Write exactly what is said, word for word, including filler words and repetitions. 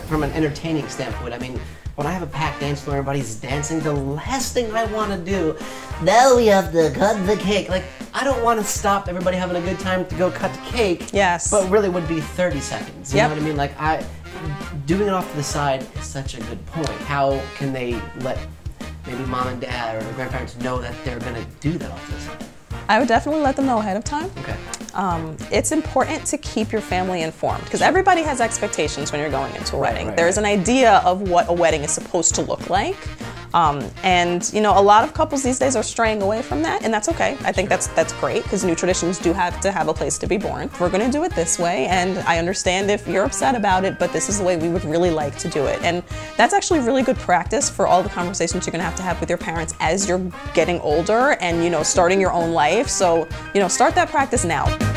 from an entertaining standpoint. I mean, when I have a packed dance floor, everybody's dancing, the last thing I want to do, now we have to cut the cake. Like, I don't want to stop everybody having a good time to go cut the cake. Yes. But really would be thirty seconds. You yep. know what I mean? Like, I, doing it off to the side is such a good point. How can they let maybe mom and dad or grandparents know that they're going to do that off to the side? I would definitely let them know ahead of time. Okay. Um, it's important to keep your family informed because everybody has expectations when you're going into a right, wedding. Right, there is an idea of what a wedding is supposed to look like. Um, and you know, a lot of couples these days are straying away from that, and that's okay. I think sure. that's that's great because new traditions do have to have a place to be born. We're going to do it this way, and I understand if you're upset about it, but this is the way we would really like to do it. And that's actually really good practice for all the conversations you're going to have to have with your parents as you're getting older and you know starting your own life. So you know, start that practice now.